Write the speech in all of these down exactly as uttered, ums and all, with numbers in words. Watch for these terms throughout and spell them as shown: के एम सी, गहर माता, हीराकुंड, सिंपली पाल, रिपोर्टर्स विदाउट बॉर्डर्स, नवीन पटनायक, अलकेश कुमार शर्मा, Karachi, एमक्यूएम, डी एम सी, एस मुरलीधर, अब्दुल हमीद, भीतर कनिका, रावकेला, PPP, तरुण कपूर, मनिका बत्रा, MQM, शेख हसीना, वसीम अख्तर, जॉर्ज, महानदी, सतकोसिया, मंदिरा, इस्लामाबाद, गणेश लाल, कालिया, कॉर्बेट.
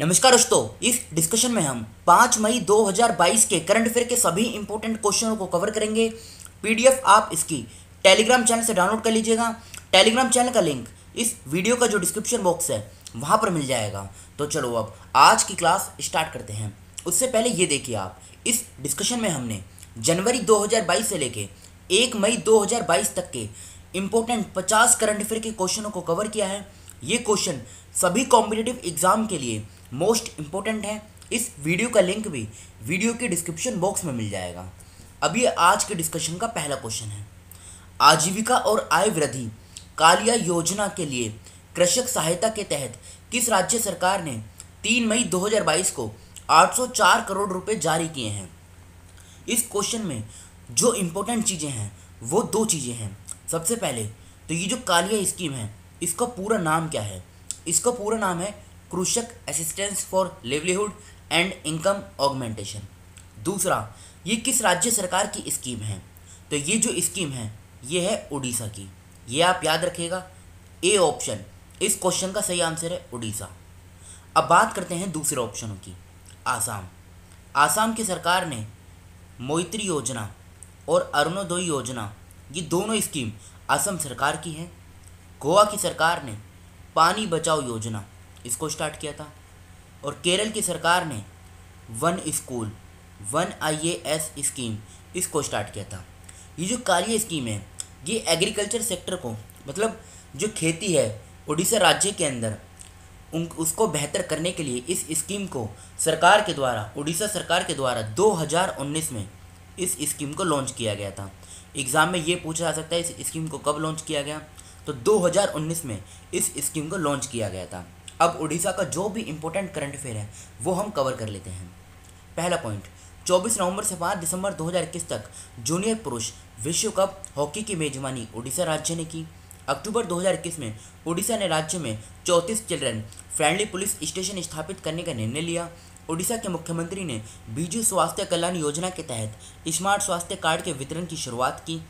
नमस्कार दोस्तों, इस डिस्कशन में हम पाँच मई दो हज़ार बाईस के करंट अफेयर के सभी इंपॉर्टेंट क्वेश्चनों को कवर करेंगे। पीडीएफ आप इसकी टेलीग्राम चैनल से डाउनलोड कर लीजिएगा। टेलीग्राम चैनल का लिंक इस वीडियो का जो डिस्क्रिप्शन बॉक्स है वहाँ पर मिल जाएगा। तो चलो अब आज की क्लास स्टार्ट करते हैं। उससे पहले ये देखिए आप, इस डिस्कशन में हमने जनवरी दो हज़ार बाईस से लेके एक मई दो हज़ार बाईस तक के इम्पोर्टेंट पचास करंट अफेयर के क्वेश्चनों को कवर किया है। ये क्वेश्चन सभी कॉम्पिटिटिव एग्जाम के लिए मोस्ट इम्पोर्टेंट है। इस वीडियो का लिंक भी वीडियो के डिस्क्रिप्शन बॉक्स में मिल जाएगा। अब ये आज के डिस्कशन का पहला क्वेश्चन है। आजीविका और आय वृद्धि कालिया योजना के लिए कृषक सहायता के तहत किस राज्य सरकार ने तीन मई दो हज़ार बाईस को आठ सौ चार करोड़ रुपए जारी किए हैं। इस क्वेश्चन में जो इम्पोर्टेंट चीज़ें हैं वो दो चीज़ें हैं। सबसे पहले तो ये जो कालिया स्कीम है इसका पूरा नाम क्या है? इसका पूरा नाम है कृषक assistance for livelihood and income augmentation. दूसरा, ये किस राज्य सरकार की स्कीम है? तो ये जो स्कीम है ये है उड़ीसा की। ये आप याद रखिएगा, ए ऑप्शन इस क्वेश्चन का सही आंसर है उड़ीसा। अब बात करते हैं दूसरे ऑप्शनों की। आसाम, आसाम की सरकार ने मोइत्री योजना और अरुणोदय योजना ये दोनों स्कीम असम सरकार की है। गोवा की सरकार ने पानी बचाओ योजना इसको स्टार्ट किया था, और केरल की सरकार ने one school one IAS scheme इसको स्टार्ट किया था। ये जो कालिया स्कीम है ये एग्रीकल्चर सेक्टर को, मतलब जो खेती है उड़ीसा राज्य के अंदर, उन उसको बेहतर करने के लिए इस स्कीम को सरकार के द्वारा, उड़ीसा सरकार के द्वारा दो हज़ार उन्नीस में इस स्कीम को लॉन्च किया गया था। एग्ज़ाम में ये पूछा जा सकता है इस स्कीम को कब लॉन्च किया गया, तो दो हज़ार उन्नीस में इस स्कीम को लॉन्च किया गया था। अब उड़ीसा का जो भी इम्पोर्टेंट करंट अफेयर है वो हम कवर कर लेते हैं। पहला पॉइंट, चौबीस नवंबर से पाँच दिसंबर दो हज़ार इक्कीस तक जूनियर पुरुष विश्व कप हॉकी की मेजबानी उड़ीसा राज्य ने की। अक्टूबर दो हज़ार इक्कीस में उड़ीसा ने राज्य में चौंतीस चिल्ड्रन फ्रेंडली पुलिस स्टेशन स्थापित करने का निर्णय लिया। उड़ीसा के मुख्यमंत्री ने बीजू स्वास्थ्य कल्याण योजना के तहत स्मार्ट स्वास्थ्य कार्ड के वितरण की शुरुआत की।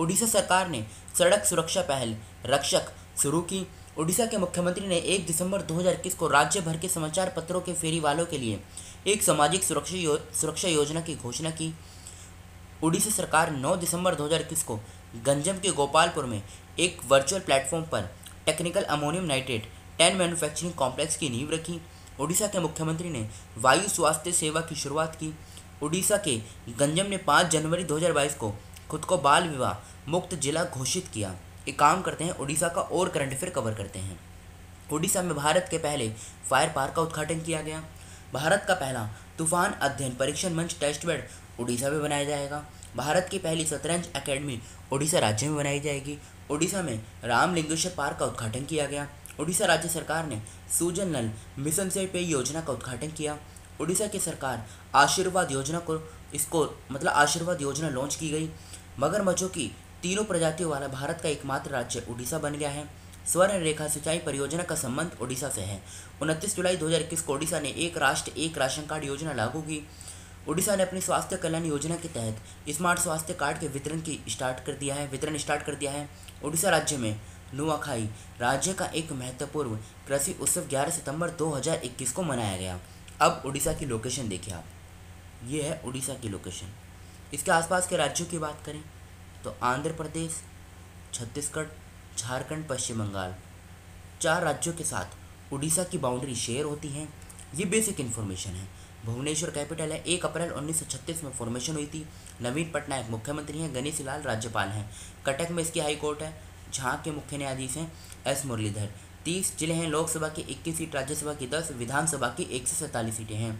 उड़ीसा सरकार ने सड़क सुरक्षा पहल रक्षक शुरू की। उड़ीसा के मुख्यमंत्री ने एक दिसंबर दो हज़ार इक्कीस को राज्य भर के समाचार पत्रों के फेरी वालों के लिए एक सामाजिक सुरक्षा यो, सुरक्षा योजना की घोषणा की। उड़ीसा सरकार नौ दिसंबर दो हज़ार इक्कीस को गंजम के गोपालपुर में एक वर्चुअल प्लेटफॉर्म पर technical ammonium nitrate TAN manufacturing complex की नींव रखी। उड़ीसा के मुख्यमंत्री ने वायु स्वास्थ्य सेवा की शुरुआत की। उड़ीसा के गंजम ने पाँच जनवरी दो हज़ार बाईस को खुद को बाल विवाह मुक्त जिला घोषित किया। एक काम करते हैं, उड़ीसा का और करंट अफेयर कवर करते हैं। उड़ीसा में भारत के पहले फायर पार्क का उद्घाटन किया गया। भारत का पहला तूफान अध्ययन परीक्षण मंच टेस्ट बेड उड़ीसा में बनाया जाएगा। भारत की पहली शतरंज एकेडमी उड़ीसा राज्य में बनाई जाएगी। उड़ीसा में रामलिंगेश्वर पार्क का उद्घाटन किया गया। उड़ीसा राज्य सरकार ने सूजन नल मिशन से पेय योजना का उद्घाटन किया। उड़ीसा की सरकार आशीर्वाद योजना को, इसको मतलब आशीर्वाद योजना लॉन्च की गई। मगरमच्छों की तीनों प्रजातियों वाला भारत का एकमात्र राज्य उड़ीसा बन गया है। स्वर्ण रेखा सिंचाई परियोजना का संबंध उड़ीसा से है। उनतीस जुलाई दो हज़ार इक्कीस को उड़ीसा ने एक राष्ट्र एक राशन कार्ड योजना लागू की। उड़ीसा ने अपनी स्वास्थ्य कल्याण योजना के तहत स्मार्ट स्वास्थ्य कार्ड के वितरण की स्टार्ट कर दिया है वितरण स्टार्ट कर दिया है। उड़ीसा राज्य में नुआखाई राज्य का एक महत्वपूर्ण कृषि उत्सव ग्यारह सितंबर दो हज़ार इक्कीस को मनाया गया। अब उड़ीसा की लोकेशन देखिए आप, ये है उड़ीसा की लोकेशन। इसके आसपास के राज्यों की बात करें तो आंध्र प्रदेश, छत्तीसगढ़, झारखंड, पश्चिम बंगाल, चार राज्यों के साथ उड़ीसा की बाउंड्री शेयर होती है। ये बेसिक इन्फॉर्मेशन है। भुवनेश्वर कैपिटल है। एक अप्रैल उन्नीस सौ छत्तीस में फॉर्मेशन हुई थी। नवीन पटनायक मुख्यमंत्री हैं। गणेश लाल राज्यपाल हैं। कटक में इसकी हाई कोर्ट है। झाँ के मुख्य न्यायाधीश हैं एस मुरलीधर। तीस जिले हैं। लोकसभा की इक्कीस सीट, राज्यसभा की दस, विधानसभा की एक सौ सैंतालीस सीटें हैं।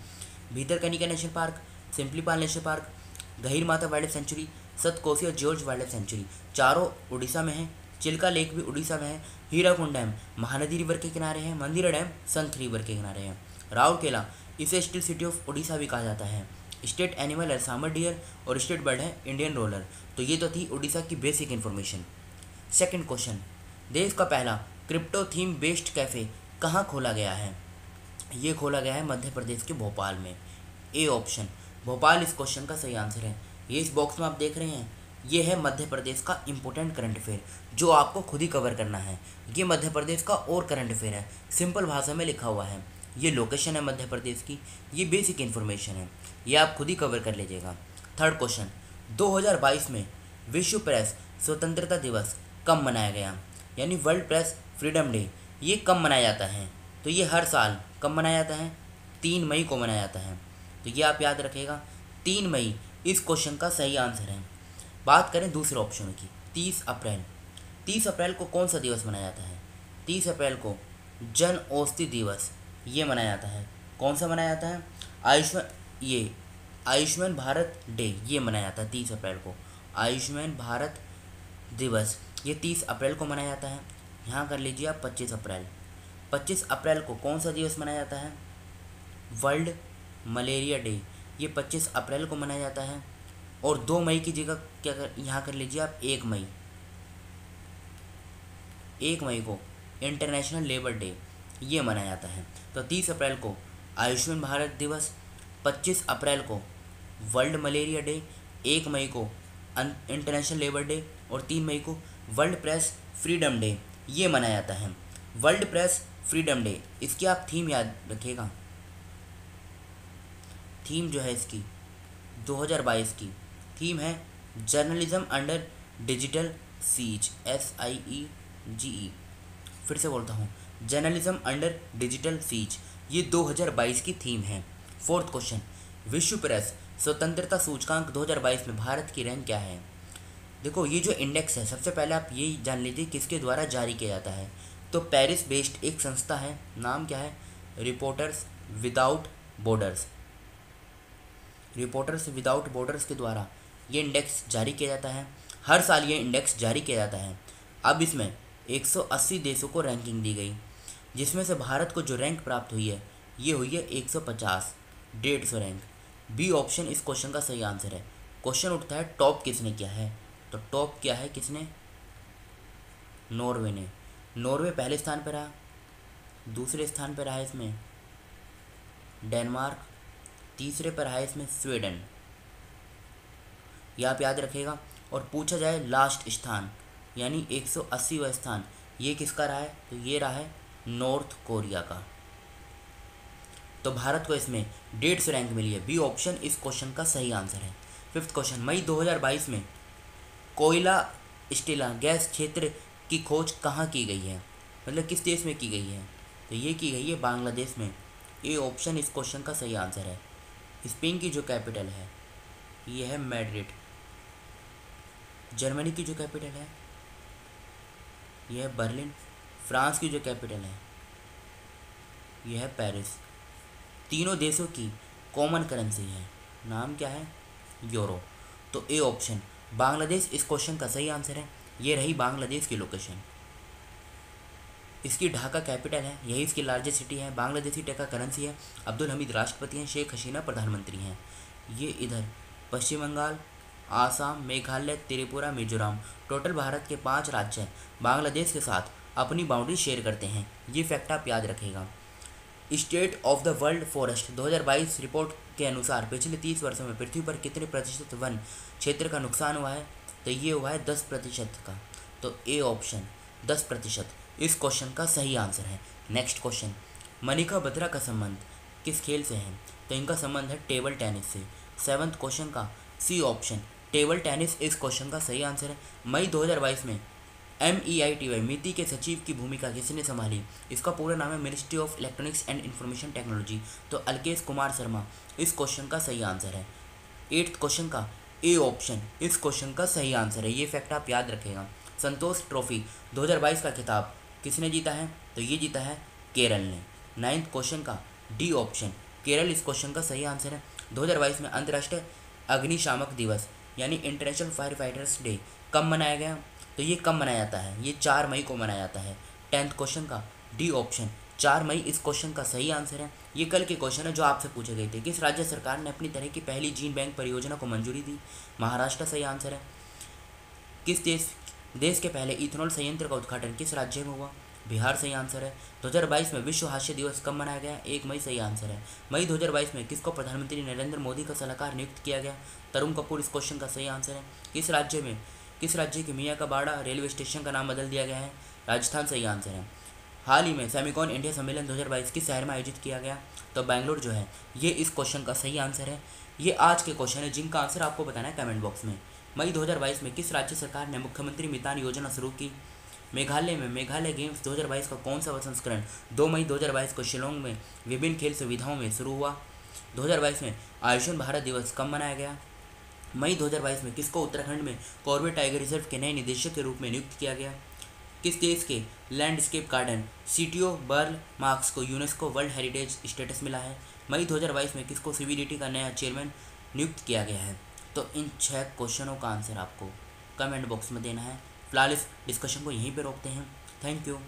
भीतर कनिका national park, सिंपली पाल national park, गहर माता wildlife sanctuary, सतकोसिया और जॉर्ज वाइल्ड लाइफ सेंचुरी चारों उड़ीसा में हैं। चिल्का लेक भी उड़ीसा में है। हीराकुंड डैम महानदी रिवर के किनारे है। मंदिरा डैम संख रिवर के किनारे है। रावकेला, इसे स्टील सिटी ऑफ उड़ीसा भी कहा जाता है। स्टेट एनिमल है सामर डियर और स्टेट बर्ड है इंडियन रोलर। तो ये तो थी उड़ीसा की बेसिक इन्फॉर्मेशन। सेकेंड क्वेश्चन, देश का पहला क्रिप्टो थीम बेस्ड कैफ़े कहाँ खोला गया है? ये खोला गया है मध्य प्रदेश के भोपाल में। ए ऑप्शन भोपाल इस क्वेश्चन का सही आंसर है। ये इस बॉक्स में आप देख रहे हैं, ये है मध्य प्रदेश का इम्पोर्टेंट करंट अफेयर जो आपको खुद ही कवर करना है। ये मध्य प्रदेश का और करंट अफेयर है, सिंपल भाषा में लिखा हुआ है। ये लोकेशन है मध्य प्रदेश की। ये बेसिक इन्फॉर्मेशन है, ये आप खुद ही कवर कर लीजिएगा। थर्ड क्वेश्चन, दो हज़ार बाईस में विश्व प्रेस स्वतंत्रता दिवस कब मनाया गया, यानी वर्ल्ड प्रेस फ्रीडम डे ये कब मनाया जाता है? तो ये हर साल कब मनाया जाता है? तीन मई को मनाया जाता है। तो ये आप याद रखिएगा, तीन मई इस क्वेश्चन का सही आंसर है। बात करें दूसरे ऑप्शन की, तीस अप्रैल। तीस अप्रैल को कौन सा दिवस मनाया जाता है? तीस अप्रैल को जन औषधि दिवस ये मनाया जाता है। कौन सा मनाया जाता है? आयुष्मान ये आयुष्मान भारत डे ये मनाया जाता है तीस अप्रैल को। आयुष्मान भारत दिवस ये तीस अप्रैल को मनाया जाता है। यहाँ कर लीजिए आप पच्चीस अप्रैल। पच्चीस अप्रैल को कौन सा दिवस मनाया जाता है? वर्ल्ड मलेरिया डे ये पच्चीस अप्रैल को मनाया जाता है। और दो मई की जगह क्या कर, यहाँ कर लीजिए आप एक मई। एक मई को इंटरनेशनल लेबर डे ये मनाया जाता है। तो तीस अप्रैल को आयुष्मान भारत दिवस, पच्चीस अप्रैल को वर्ल्ड मलेरिया डे, एक मई को इंटरनेशनल लेबर डे और तीन मई को वर्ल्ड प्रेस फ्रीडम डे ये मनाया जाता है। वर्ल्ड प्रेस फ्रीडम डे इसकी आप थीम याद रखिएगा। थीम जो है इसकी दो हज़ार बाईस की थीम है journalism under digital siege, S I E G E. फिर से बोलता हूँ, जर्नलिज्म अंडर डिजिटल सीज ये दो हज़ार बाईस की थीम है। फोर्थ क्वेश्चन, विश्व प्रेस स्वतंत्रता सूचकांक दो हज़ार बाईस में भारत की रैंक क्या है? देखो ये जो इंडेक्स है सबसे पहले आप ये जान लीजिए किसके द्वारा जारी किया जाता है। तो पेरिस बेस्ड एक संस्था है, नाम क्या है? रिपोर्टर्स विदाउट बॉर्डर्स। रिपोर्टर्स विदाउट बॉर्डर्स के द्वारा ये इंडेक्स जारी किया जाता है। हर साल ये इंडेक्स जारी किया जाता है। अब इसमें एक सौ अस्सी देशों को रैंकिंग दी गई, जिसमें से भारत को जो रैंक प्राप्त हुई है ये हुई है एक सौ पचास, डेढ़ सौ रैंक। बी ऑप्शन इस क्वेश्चन का सही आंसर है। क्वेश्चन उठता है टॉप किसने किया है? तो टॉप क्या है किसने? नॉर्वे ने। नॉर्वे पहले स्थान पर रहा, दूसरे स्थान पर रहा इसमें डेनमार्क, तीसरे पर रहा इसमें स्वीडन। यह आप याद रखेगा। और पूछा जाए लास्ट स्थान यानी एक सौ अस्सीवां स्थान ये किसका रहा है? तो ये रहा है नॉर्थ कोरिया का। तो भारत को इसमें डेढ़ सौ रैंक मिली है। बी ऑप्शन इस क्वेश्चन का सही आंसर है। फिफ्थ क्वेश्चन, मई दो हज़ार बाईस में कोयला स्टीला गैस क्षेत्र की खोज कहाँ की गई है, मतलब किस देश में की गई है? तो ये की गई है बांग्लादेश में। ए ऑप्शन इस क्वेश्चन का सही आंसर है। स्पेन की जो कैपिटल है ये है मैड्रिड। जर्मनी की जो कैपिटल है यह है बर्लिन। फ्रांस की जो कैपिटल है यह है पेरिस। तीनों देशों की कॉमन करेंसी है, नाम क्या है? यूरो। तो ए ऑप्शन बांग्लादेश इस क्वेश्चन का सही आंसर है। ये रही बांग्लादेश की लोकेशन, इसकी ढाका कैपिटल है, यही इसकी लार्जेस्ट सिटी है। बांग्लादेशी टका करेंसी है। अब्दुल हमीद राष्ट्रपति हैं, शेख हसीना प्रधानमंत्री हैं। ये इधर पश्चिम बंगाल, आसाम, मेघालय, त्रिपुरा, मिजोरम, टोटल भारत के पांच राज्य हैं बांग्लादेश के साथ अपनी बाउंड्री शेयर करते हैं। ये फैक्ट आप याद रखेगा। State of the world forest दो हज़ार बाईस रिपोर्ट के अनुसार पिछले तीस वर्षों में पृथ्वी पर कितने प्रतिशत वन क्षेत्र का नुकसान हुआ है? तो ये हुआ है दस प्रतिशत का। तो ए ऑप्शन दस प्रतिशत इस क्वेश्चन का सही आंसर है। नेक्स्ट क्वेश्चन, मनिका बत्रा का संबंध किस खेल से है? तो इनका संबंध है टेबल टेनिस से। सेवन्थ क्वेश्चन का सी ऑप्शन टेबल टेनिस इस क्वेश्चन का सही आंसर है। मई दो हज़ार बाईस में M E I T Y MeitY के सचिव की भूमिका किसने संभाली? इसका पूरा नाम है ministry of electronics and information technology. तो अलकेश कुमार शर्मा इस क्वेश्चन का सही आंसर है। एट्थ क्वेश्चन का ए ऑप्शन इस क्वेश्चन का सही आंसर है। ये फैक्ट आप याद रखेगा। संतोष ट्रॉफी दो हज़ार बाईस का खिताब किसने जीता है? तो ये जीता है केरल ने। नाइन्थ क्वेश्चन का डी ऑप्शन केरल इस क्वेश्चन का सही आंसर है। दो हज़ार बाईस में अंतर्राष्ट्रीय अग्निशामक दिवस यानी इंटरनेशनल फायर फाइटर्स डे कब मनाया गया? तो ये कब मनाया जाता है? ये चार मई को मनाया जाता है। टेंथ क्वेश्चन का डी ऑप्शन चार मई इस क्वेश्चन का सही आंसर है। ये कल के क्वेश्चन है जो आपसे पूछे गए थे। किस राज्य सरकार ने अपनी तरह की पहली जीन बैंक परियोजना को मंजूरी दी? महाराष्ट्र सही आंसर है। किस देश देश के पहले इथेनॉल संयंत्र का उद्घाटन किस राज्य में हुआ? बिहार सही आंसर है। दो हज़ार बाईस में विश्व हास्य दिवस कब मनाया गया? एक मई सही आंसर है। मई दो हज़ार बाईस में किसको प्रधानमंत्री नरेंद्र मोदी का सलाहकार नियुक्त किया गया? तरुण कपूर इस क्वेश्चन का सही आंसर है। किस राज्य में किस राज्य के मियाँ का बाड़ा रेलवे स्टेशन का नाम बदल दिया गया है? राजस्थान सही आंसर है। हाल ही में सेमिकॉन इंडिया सम्मेलन दो हज़ार बाईस किस शहर में आयोजित किया गया? तो बेंगलोर जो है ये इस क्वेश्चन का सही आंसर है। ये आज के क्वेश्चन है जिनका आंसर आपको बताना है कमेंट बॉक्स में। मई दो हज़ार बाईस में किस राज्य सरकार ने मुख्यमंत्री मितान योजना शुरू की? मेघालय में। मेघालय गेम्स दो हज़ार बाईस का कौन सा संस्करण दो मई दो हज़ार बाईस को शिलोंग में विभिन्न खेल सुविधाओं में शुरू हुआ? दो हज़ार बाईस में आयुष्मान भारत दिवस कब मनाया गया? मई दो हज़ार बाईस में किसको उत्तराखंड में कॉर्बेट टाइगर रिजर्व के नए निदेशक के रूप में नियुक्त किया गया? किस देश के landscape garden Sitio Burle Marx को यूनेस्को वर्ल्ड हेरिटेज स्टेटस मिला है? मई दो हज़ार बाईस में किसको सीबीडीटी का नया चेयरमैन नियुक्त किया गया है? तो इन छह क्वेश्चनों का आंसर आपको कमेंट बॉक्स में देना है। फिलहाल इस डिस्कशन को यहीं पर रोकते हैं। Thank you.